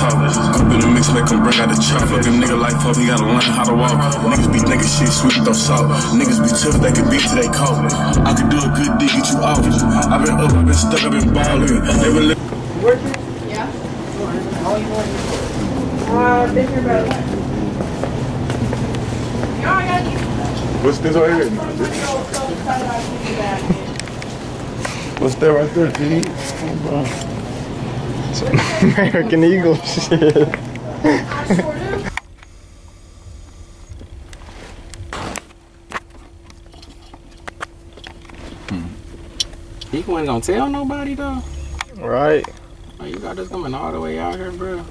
Up in the mix, make them bring out the chopper. Them nigga like pup, he gotta learn how to walk. Niggas be thinking shit sweet, throw salt. Niggas be tough, they could beat till they call it. I could do a good deed, get you off it. I been up, I been stuck, I been ballin'. You working? Yeah. How you working? I've been here about a month. What's this right here? What's that right there, T? Oh, bro. American Eagle shit. He wasn't gonna tell nobody though. Right. Like, you got this coming all the way out here, bro.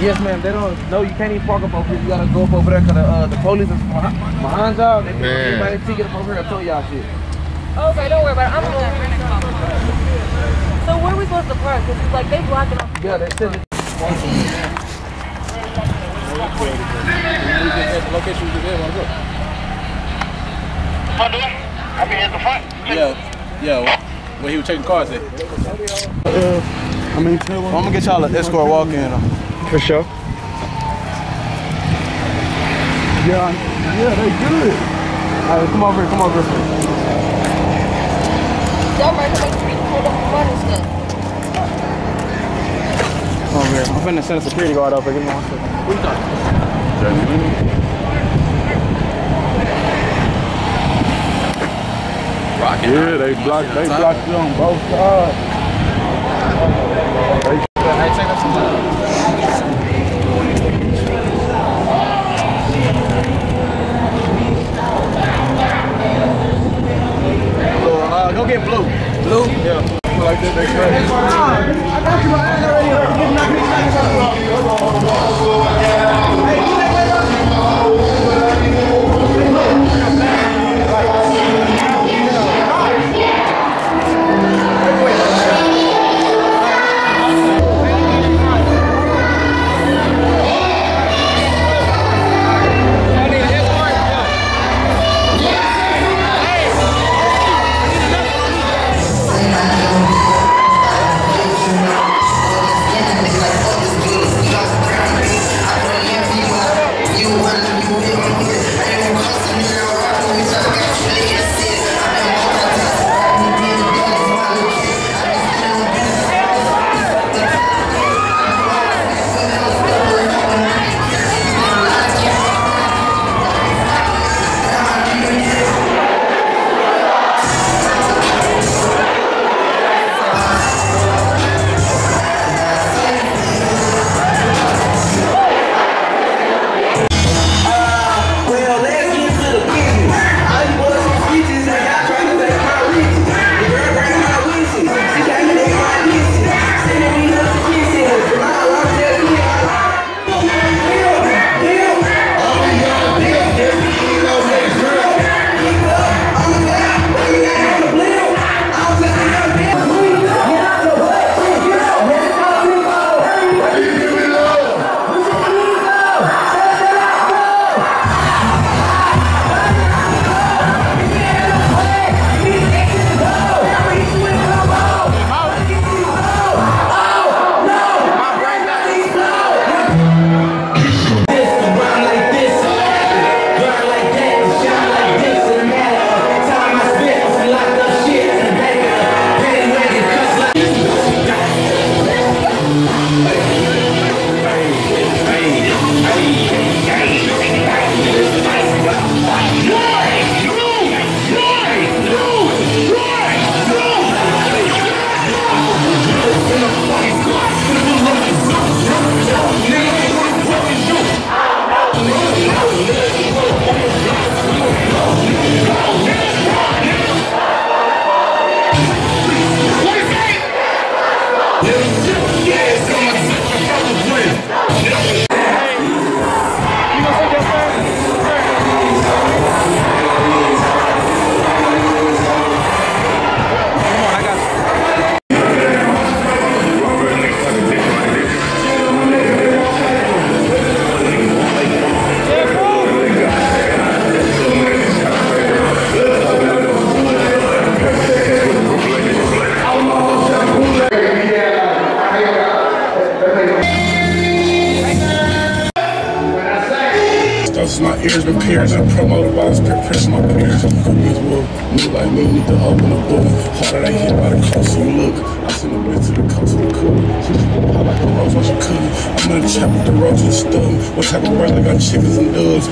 Yes, ma'am. They don't know you can't even park up over here. You gotta go up over there because the police is behind y'all. They everybody ticket up over here. I told y'all shit. Okay, don't worry about it. I'm gonna rent a car. So where are we supposed to park? Cause it's like they blocking off. Yeah, that's it. Location you did, what's up? I mean at the front. Yeah. Where he was taking cars at. I mean, I'm gonna get y'all an escort walk in. For sure. Yeah, they good. All right, come over here. Over here, I'm finna send a security guard over. Give me one second. What you talking? Yeah, they blocked you on both sides. Hey, check out some go get blue. Blue? Yeah. Like that, they cut it. I got you, my eyes already hurt. Get knocked me back out of the room. Hey, do that right ears been pierced. I promoted by the press my prayers. Homies will move like me, need to open a book. Harder they hit by the coastal look. I send a bitch to the coastal cook. I like the rose when she cook. I'm gonna chop with the rose and stuff. What type of brother I got chickens and doves?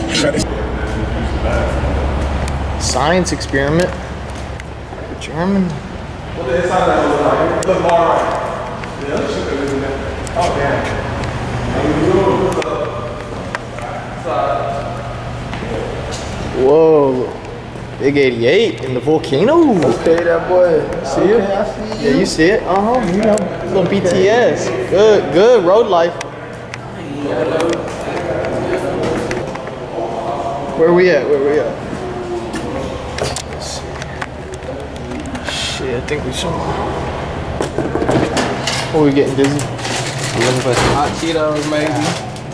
Science experiment? German? What the hell that was like? Look, alright. The other shit that was in there. Oh, damn. Whoa. Big 88 in the volcano. Okay, that boy. See it? I see you. Yeah, you see it? Uh huh. You know. Little BTS. Good, good road life. Where we at? Where we at? Yeah, I think we should. Oh, we getting dizzy. I'm looking for some hot Cheetos, maybe.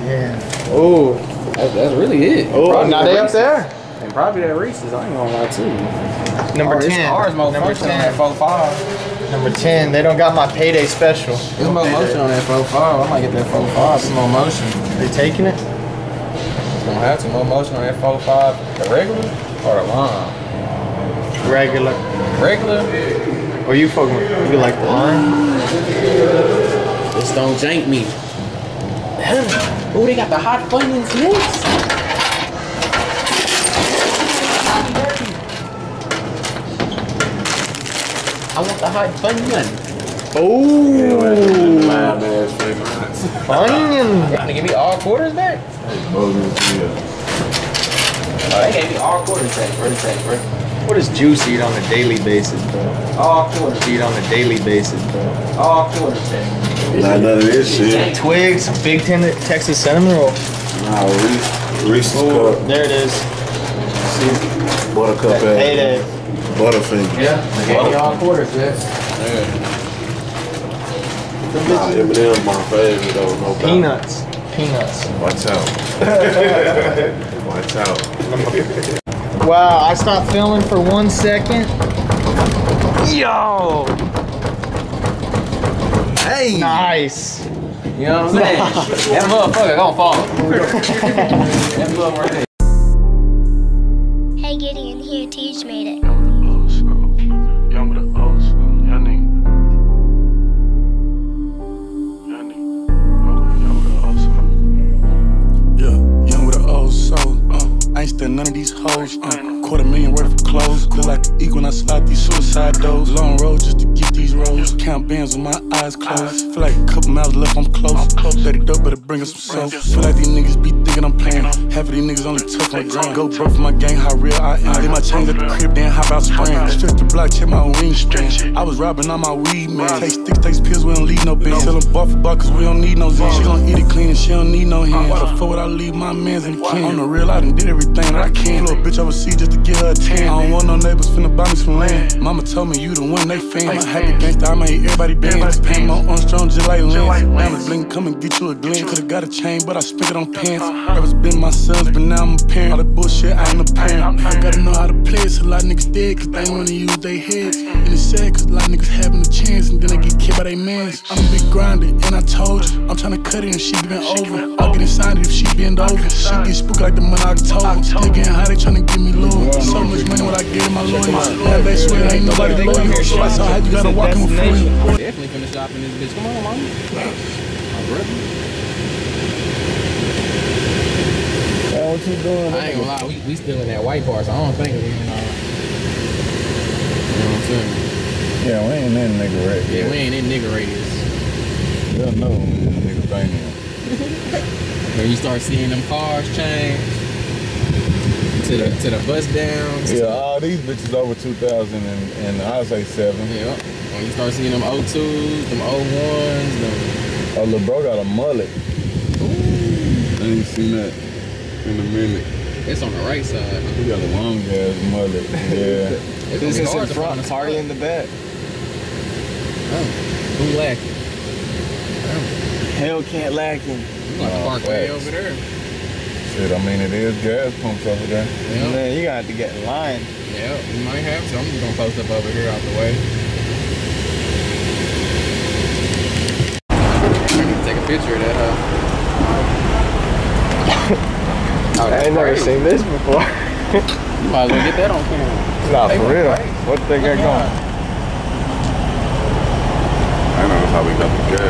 Damn. Oh, that's really it. Oh, now they up there? And probably that Reese's. I ain't gonna lie too. Number 10. Ours most motion on that 4-5. Number 10. They don't got my payday special. There's more motion on that 4-5. I might get that 4-5. Some more motion. They taking it? Gonna have some more motion on that 4-5. The regular or the line? Regular. Regular? Or you fucking with? You like the line? Just don't jank me. Damn. Oh, they got the hot onions next. I want the hot bunion. Oh. Onion. Trying to give me all quarters back? They gave me all quarters back. First. What does Juice eat on a daily basis, bro? All quarters. Eat on a daily basis, bro. All quarters. Not none of this shit. Twigs, Big Ten, Texas cinnamon roll. Nah, Reese's cup. There it is. See? Buttercup ass. Butterfinger. Yeah, they gave me all quarters, man. Yeah. Nah, M&M's my favorite, though. No peanuts. Doubt. Peanuts. Watch out. Watch out. Wow, I stopped filming for 1 second. Yo! Hey! Nice! You know what I'm saying? That motherfucker gonna fall. That motherfucker right there. Hey Gideon, here, Teach made it. Young with the old school. Young with the old soul. I ain't still none of these hoes. $250,000 worth of clothes. Look like an eagle when I slide these suicide doors. Long road just to get these rolls. Count bands with my eyes closed. Feel like a couple miles left, I'm close. 30 dope, better bring us some soap. Feel like these niggas be thinking I'm playing. Half of these niggas only took on ground. Go broke for my gang, how real I am. They my chains at the crib, then hop out spraying. Stretch the block, check my wing strand. I was robbing on my weed, man. Take sticks, takes pills, we don't leave no bitch. Tell them bar for bar, cause we don't need no zen. She gon' eat it clean and she don't need no hands. What the fuck would I leave my mans in the can? On the real, I done did everything that I can. Little bitch overseas just to get her a 10. I don't want no neighbors finna buy me some land. Mama told me you the one they fan. I had the gangsta, I made everybody bands. Paint my Armstrong just like Lance. Diamonds bling, come and get you a glance. Could've got a chain, but I spent it on pants. Ever been my sons, but now I'm a parent. All the bullshit, I ain't a parent. I gotta know how to play it, so a lot of niggas dead, cause they ain't wanna use their heads. And it's sad, cause a lot of niggas having a chance, and then they get killed by they mans. I'm a big grinder, and I told you, I'm tryna cut it, and she been over. I'll get inside it if she bend over. She get spooked like the month I told. Nigga, how they tryna give me lawyers? So much money, what I gave my lawyers. Now they swear ain't nobody lawyers. So I saw how you gotta walk in with friends. Definitely finna shop in this bitch. Come on, mama. I'm what you doing? I ain't gonna lie, we still in that white bar, so I don't think we even you know what I'm saying? Yeah, we ain't in nigga radius. Yeah, we ain't in nigga radius. You don't know when this nigga thing is. When you start seeing them cars change, to the bus downs. Yeah, all these bitches over 2000 and I say 7. Yeah, when you start seeing them 02s, them 01s, them... Oh, lil bro got a mullet. Ooh. I ain't seen that in a minute. It's on the right side. We got a long ass mullet. Yeah. This is in front, party in the back. Oh, who lacking? Oh. Hell can't lack him. You got the park way over there. Shit, I mean, it is gas pumps over there. Yep. Man, you got to get in line. Yeah, you might have to. I'm just gonna post up over here out the way. I can take a picture of that, huh? Oh, I ain't never seen this before. You might as well get that on camera. Nah, for real. What they got going? I don't know how we got the gas.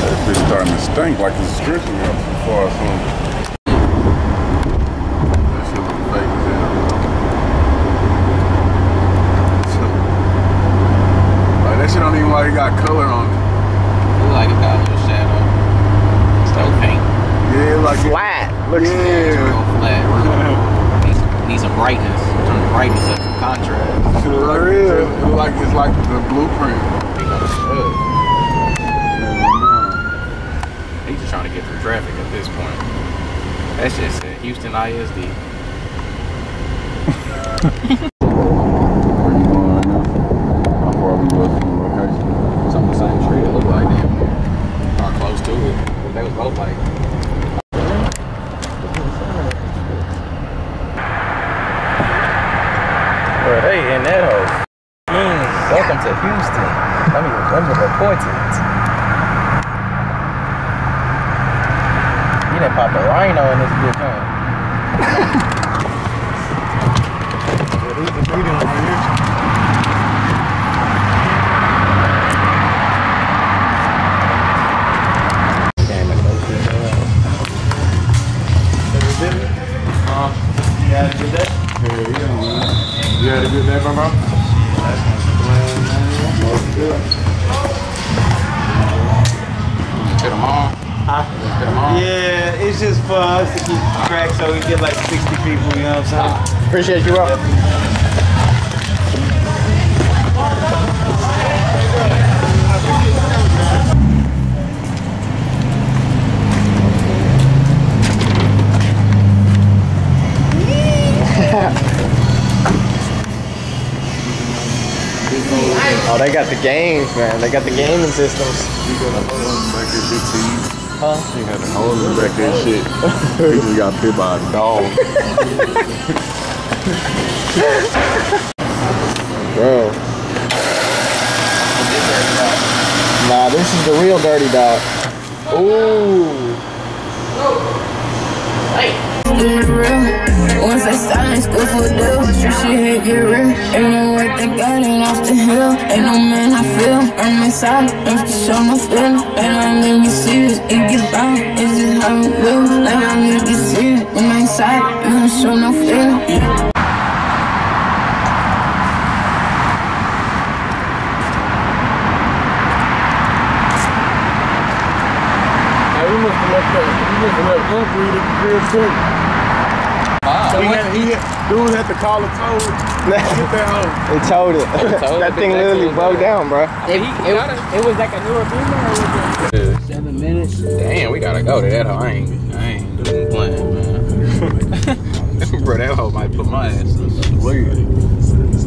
That bitch starting to stink like it's dripping up too far from. Shit don't even like it got color on it. Look like it got a little shadow. It's like paint. Yeah, like it's flat. Looks flat. Needs some brightness. Turn the brightness up, some contrast. For real. It's like the blueprint. He's just trying to get through traffic at this point. That shit said Houston ISD. Hey, in that hole. Welcome to Houston. I'm reported. You done pop a rhino in this bitch, huh? Yeah, these are breeding right here. Damn, You had a good day, my bro? Hit them all? Yeah, it's just for us to keep track so we get like 60 people, you know what I'm saying? Appreciate you, bro. Oh, they got the games, man. They got the gaming systems. You got a whole other record shit to you. Huh? You got a whole other record shit. You just got bit by a dog. Bro. Nah, this is the real dirty dog. Ooh. Once I started in school for deals, you should hit get real. Ain't no way they got it off the hill. Ain't no man I feel. I'm inside, I'm to show my feelings. And I'm gonna be serious, it gets bad. It's just how it will. Like I'm gonna get serious. I'm inside, I'm gonna show no feelings. Dude had to call a tow. Get that home. It towed it. That thing literally broke down, bro. It was like a newer boomer or was it? 7 minutes. Damn, we gotta go to that hole. I ain't doing playing, man. Bro, that hole might put my ass in the